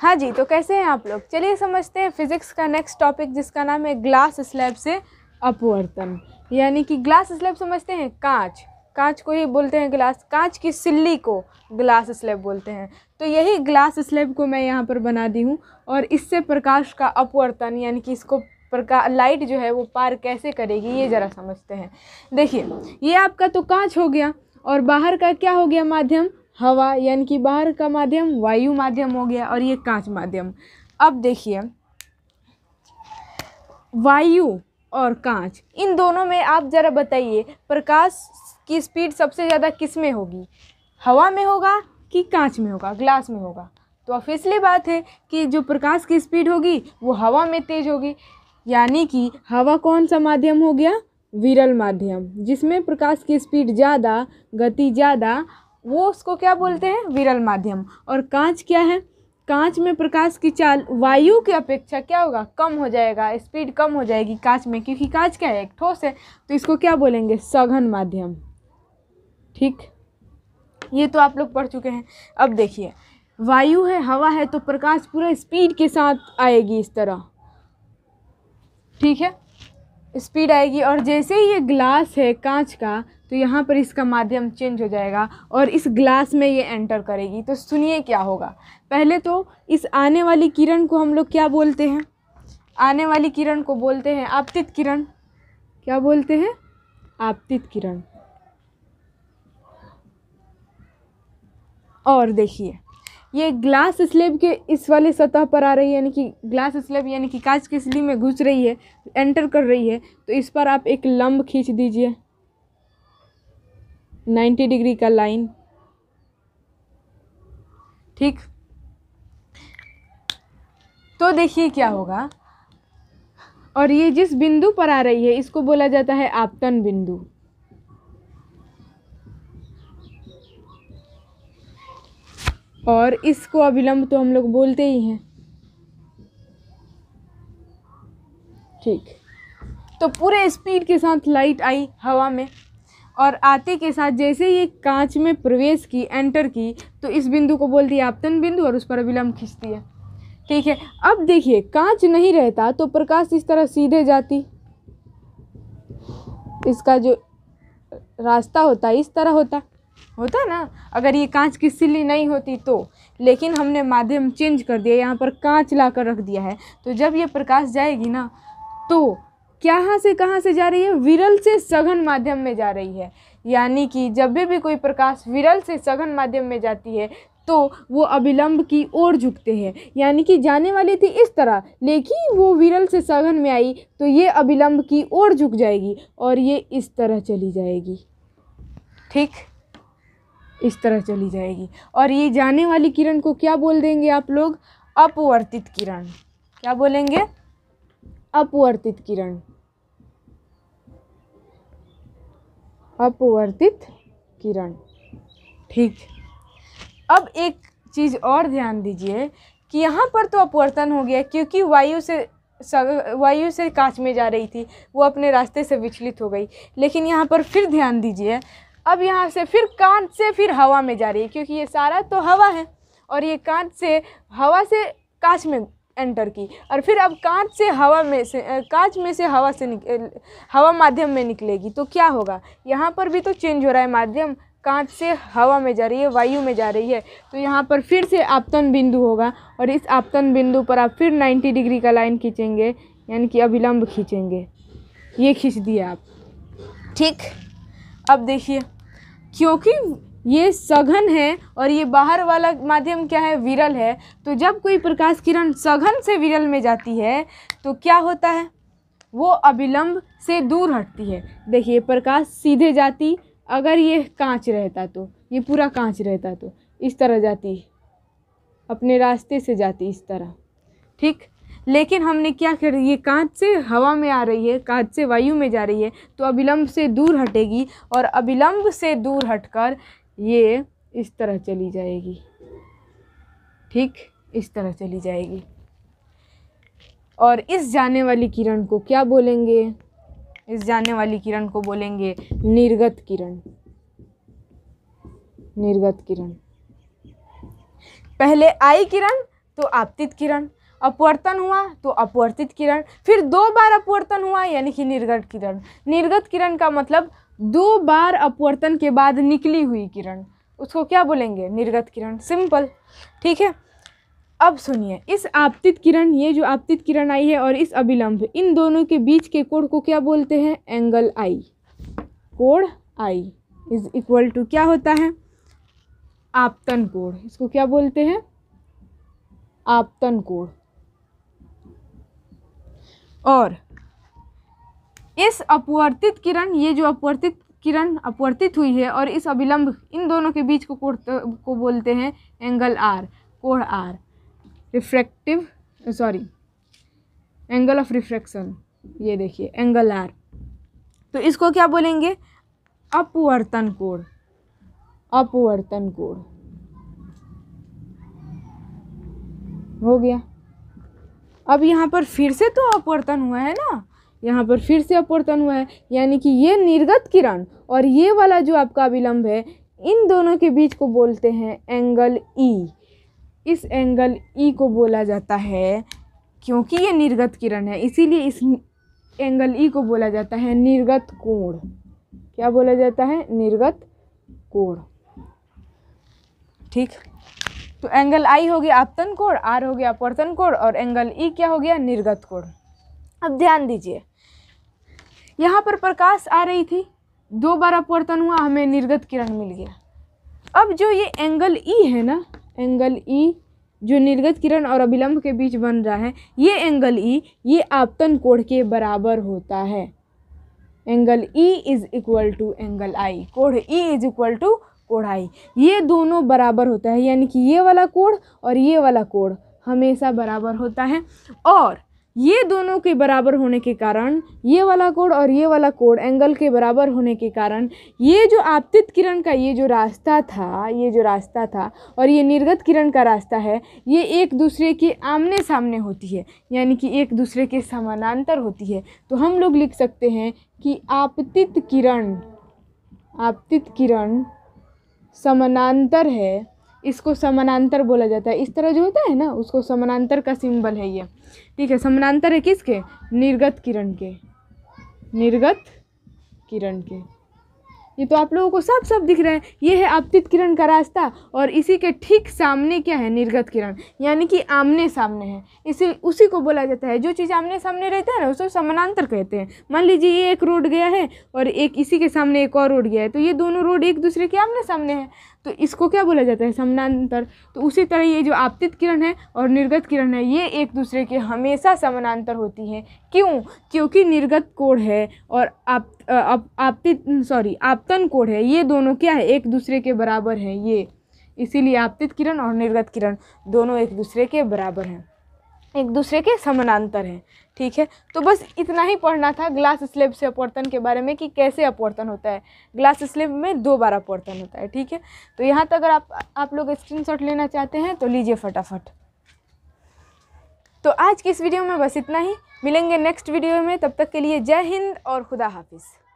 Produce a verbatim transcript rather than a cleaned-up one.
हाँ जी, तो कैसे हैं आप लोग। चलिए समझते हैं फिज़िक्स का नेक्स्ट टॉपिक जिसका नाम है ग्लास स्लैब से अपवर्तन। यानी कि ग्लास स्लैब समझते हैं, कांच कांच को ही बोलते हैं ग्लास, कांच की सिल्ली को ग्लास स्लैब बोलते हैं। तो यही ग्लास स्लैब को मैं यहाँ पर बना दी हूँ और इससे प्रकाश का अपवर्तन यानी कि इसको प्रकाश लाइट जो है वो पार कैसे करेगी ये ज़रा समझते हैं। देखिए, ये आपका तो कांच हो गया और बाहर का क्या हो गया माध्यम, हवा, यानी कि बाहर का माध्यम वायु माध्यम हो गया और ये कांच माध्यम। अब देखिए, वायु और कांच इन दोनों में आप ज़रा बताइए प्रकाश की स्पीड सबसे ज़्यादा किस में होगी, हवा में होगा कि कांच में होगा, ग्लास में होगा। तो ऑब्वियसली बात है कि जो प्रकाश की स्पीड होगी वो हवा में तेज़ होगी। यानी कि हवा कौन सा माध्यम हो गया, विरल माध्यम, जिसमें प्रकाश की स्पीड ज़्यादा, गति ज़्यादा, वो उसको क्या बोलते हैं, विरल माध्यम। और कांच क्या है, कांच में प्रकाश की चाल वायु की अपेक्षा क्या होगा, कम हो जाएगा, स्पीड कम हो जाएगी कांच में, क्योंकि कांच क्या है, एक ठोस है। तो इसको क्या बोलेंगे, सघन माध्यम। ठीक, ये तो आप लोग पढ़ चुके हैं। अब देखिए, वायु है, हवा है, तो प्रकाश पूरा स्पीड के साथ आएगी इस तरह, ठीक है, स्पीड आएगी। और जैसे ही ये ग्लास है कांच का, तो यहाँ पर इसका माध्यम चेंज हो जाएगा और इस ग्लास में ये एंटर करेगी। तो सुनिए क्या होगा। पहले तो इस आने वाली किरण को हम लोग क्या बोलते हैं, आने वाली किरण को बोलते हैं आपतित किरण। क्या बोलते हैं, आपतित किरण। और देखिए, ये ग्लास स्लैब के इस वाले सतह पर आ रही है, यानी कि ग्लास स्लैब यानी कि कांच की सिली में घुस रही है, एंटर कर रही है। तो इस पर आप एक लंब खींच दीजिए, नब्बे डिग्री का लाइन। ठीक, तो देखिए क्या होगा। और ये जिस बिंदु पर आ रही है इसको बोला जाता है आपतन बिंदु। और इसको अभिलंब तो हम लोग बोलते ही हैं। ठीक, तो पूरे स्पीड के साथ लाइट आई हवा में और आते के साथ जैसे ये कांच में प्रवेश की, एंटर की, तो इस बिंदु को बोल दिया आपतन बिंदु और उस पर अभिलंब खींचती है। ठीक है, अब देखिए, कांच नहीं रहता तो प्रकाश इस तरह सीधे जाती, इसका जो रास्ता होता इस तरह होता होता ना, अगर ये कांच की सिल्ली नहीं होती तो। लेकिन हमने माध्यम चेंज कर दिया, यहाँ पर कांच ला कर रख दिया है। तो जब ये प्रकाश जाएगी ना, तो क्या से कहाँ से जा रही है, विरल से सघन माध्यम में जा रही है। यानी कि जब भी, भी कोई प्रकाश विरल से सघन माध्यम में जाती है तो वो अभिलंब की ओर झुकते हैं। यानी कि जाने वाली थी इस तरह, लेकिन वो विरल से सघन में आई तो ये अभिलंब की ओर झुक जाएगी और ये इस तरह चली जाएगी। ठीक, इस तरह चली जाएगी। और ये जाने वाली किरण को क्या बोल देंगे आप लोग, अपवर्तित किरण। क्या बोलेंगे, अपवर्तित किरण। अपवर्तित किरण। ठीक, अब एक चीज़ और ध्यान दीजिए कि यहाँ पर तो अपवर्तन हो गया, क्योंकि वायु से वायु से कांच में जा रही थी, वो अपने रास्ते से विचलित हो गई। लेकिन यहाँ पर फिर ध्यान दीजिए, अब यहाँ से फिर कांच से फिर हवा में जा रही है, क्योंकि ये सारा तो हवा है और ये कांच से हवा से कांच में एंटर की और फिर अब कांच से हवा में से कांच में से हवा से निक हवा माध्यम में निकलेगी। तो क्या होगा, यहाँ पर भी तो चेंज हो रहा है माध्यम, कांच से हवा में जा रही है, वायु में जा रही है। तो यहाँ पर फिर से आपतन बिंदु होगा और इस आपतन बिंदु पर आप फिर नाइन्टी डिग्री का लाइन खींचेंगे, यानी कि अभिलंब खींचेंगे। ये खींच दिए आप। ठीक, अब देखिए, क्योंकि ये सघन है और ये बाहर वाला माध्यम क्या है, विरल है, तो जब कोई प्रकाश किरण सघन से विरल में जाती है तो क्या होता है, वो अभिलंब से दूर हटती है। देखिए, प्रकाश सीधे जाती, अगर ये कांच रहता तो, ये पूरा कांच रहता तो इस तरह जाती, अपने रास्ते से जाती इस तरह। ठीक, लेकिन हमने क्या कर, ये कांच से हवा में आ रही है, कांच से वायु में जा रही है, तो अभिलंब से दूर हटेगी और अभिलंब से दूर हटकर ये इस तरह चली जाएगी। ठीक, इस तरह चली जाएगी। और इस जाने वाली किरण को क्या बोलेंगे, इस जाने वाली किरण को बोलेंगे निर्गत किरण। निर्गत किरण। पहले आई किरण तो आपतित किरण, अपवर्तन हुआ तो अपवर्तित किरण, फिर दो बार अपवर्तन हुआ यानी कि निर्गत किरण। निर्गत किरण का मतलब दो बार अपवर्तन के बाद निकली हुई किरण, उसको क्या बोलेंगे? निर्गत किरण। सिंपल, ठीक है। अब सुनिए, इस आपतित किरण, ये जो आपतित किरण आई है और इस अभिलंब, इन दोनों के बीच के कोण को क्या बोलते हैं? Angle I. कोण आई इज इक्वल टू क्या होता है? आपतन कोण। इसको क्या बोलते हैं? आपतन कोण। और इस अपवर्तित किरण, ये जो अपवर्तित किरण अपवर्तित हुई है और इस अभिलंब, इन दोनों के बीच को कोण को बोलते हैं एंगल आर। कोण R refractive, sorry angle of refraction, ये देखिए एंगल आर। तो इसको क्या बोलेंगे? अपवर्तन कोण। अपवर्तन कोण हो गया। अब यहाँ पर फिर से तो अपवर्तन हुआ है ना, यहाँ पर फिर से अपवर्तन हुआ है, यानी कि ये निर्गत किरण और ये वाला जो आपका अभिलंब है, इन दोनों के बीच को बोलते हैं एंगल ई। इस एंगल ई को बोला जाता है, क्योंकि ये निर्गत किरण है इसीलिए इस एंगल ई को बोला जाता है निर्गत कोण। क्या बोला जाता है? निर्गत कोण। ठीक, तो एंगल आई हो गया आपतन कोण, आर हो गया अपवर्तन कोण और एंगल ई क्या हो गया? निर्गत कोण। अब ध्यान दीजिए, यहाँ पर प्रकाश आ रही थी, दो बार अपवर्तन हुआ, हमें निर्गत किरण मिल गया। अब जो ये एंगल ई है ना, एंगल ई जो निर्गत किरण और अभिलंब के बीच बन रहा है, ये एंगल ई ये आपतन कोण के बराबर होता है। Angle E is equal to angle I. कोण ई इज इक्वल टू कोण आई। ये दोनों बराबर होता है, यानी कि ये वाला कोण और ये वाला कोण हमेशा बराबर होता है। और ये दोनों के बराबर होने के कारण, ये वाला कोण और ये वाला कोण एंगल के बराबर होने के कारण, ये जो आपतित किरण का ये जो रास्ता था, ये जो रास्ता था और ये निर्गत किरण का रास्ता है, ये एक दूसरे के आमने सामने होती है, यानी कि एक दूसरे के समानांतर होती है। तो हम लोग लिख सकते हैं कि आपतित किरण, आपतित किरण समानांतर है, इसको समानांतर बोला जाता है। इस तरह जो होता है ना, उसको समानांतर का सिंबल है ये, ठीक है। समानांतर है किसके? निर्गत किरण के। निर्गत किरण के। ये तो आप लोगों को साफ साफ दिख रहा है, ये है आपतित किरण का रास्ता और इसी के ठीक सामने क्या है? निर्गत किरण, यानी कि आमने सामने है। इसी उसी को बोला जाता है, जो चीज़ आमने सामने रहता है ना उसको समानांतर कहते हैं। मान लीजिए ये एक रोड गया है और एक इसी के सामने एक और रोड गया है, तो ये दोनों रोड एक दूसरे के आमने सामने है, तो इसको क्या बोला जाता है? समानांतर। तो उसी तरह ये जो आपतित किरण है और निर्गत किरण है, ये एक दूसरे के हमेशा समानांतर होती है। क्यों? क्योंकि निर्गत कोण है और आप आपतित सॉरी आपतन कोण है, ये दोनों क्या है? एक दूसरे के बराबर हैं ये, इसीलिए आपतित किरण और निर्गत किरण दोनों एक दूसरे के बराबर हैं, एक दूसरे के समानांतर हैं, ठीक है। तो बस इतना ही पढ़ना था ग्लास स्लेब से अपवर्तन के बारे में, कि कैसे अपवर्तन होता है। ग्लास स्लेब में दो बार अपवर्तन होता है, ठीक है। तो यहाँ तक अगर आप आप लोग स्क्रीनशॉट लेना चाहते हैं तो लीजिए फटाफट। तो आज की इस वीडियो में बस इतना ही, मिलेंगे नेक्स्ट वीडियो में। तब तक के लिए जय हिंद और खुदा हाफिज़।